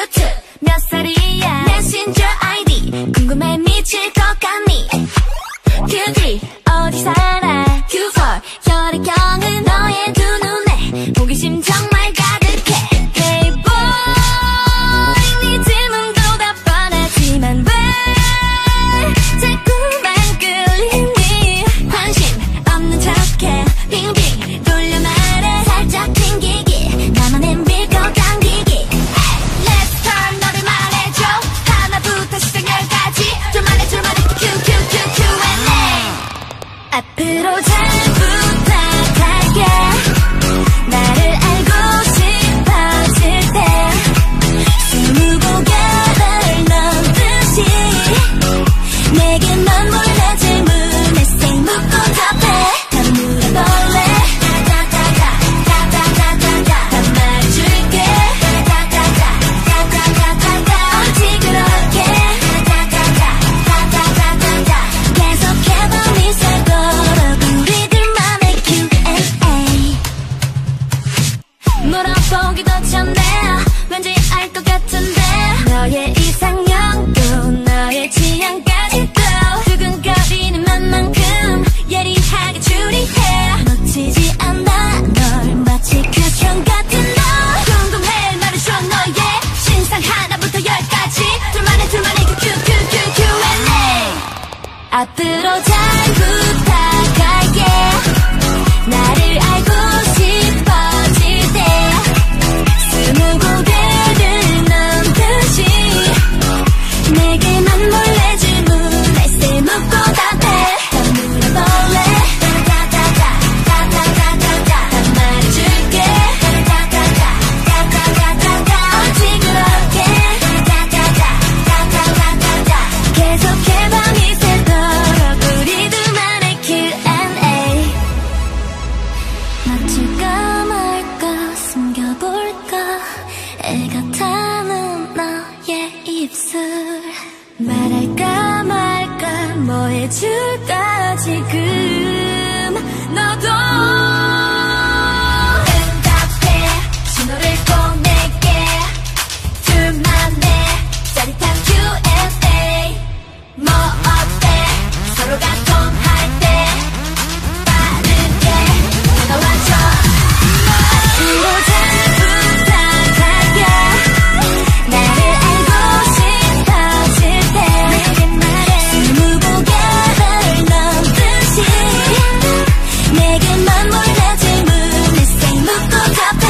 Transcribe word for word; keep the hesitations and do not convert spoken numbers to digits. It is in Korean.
큐트 몇 살이야 메신저 아이디 궁금해 미칠 것 같니 큐 쓰리 어디 살아 큐 포 혈액형은 너의 두 눈에 호기심 정말 가득해 Hey boy 네 질문도 다 뻔하지만 왜 자꾸만 끌리니 관심 없는 척해 빙빙 돌려 말해 살짝 튕기기 나만의 밀고 당기기 hey, Let's turn 너를 말해줘 하나부터 시작 열까지 좀 말해 좀 말해 큐 큐 큐 큐 앤 에이 앞으로 잘 물어보기도 전에 왠지 알 것 같은데 너의 이상형도 너의 취향까지도 두근거리는 맘만큼 예리하게 추리해 놓치지 않아 널 마치 큐션 같은 너 궁금해 말해줘 너의 신상 하나부터 열까지 둘만의 둘만의 큐 큐 큐 큐 앤 에이 앞으로 잘 부탁할게 나를 알고 애가 타는 너의 입술 말할까 말까 뭐 해줄까 지금 너도 응답해 신호를 꼭 내게 둘만의 짜릿한 큐 앤 에이 뭐 어때 서로가 통할 때 빠르게 다가와줘 앞으로 내게만 몰라 질문에 쌩 묻고 답해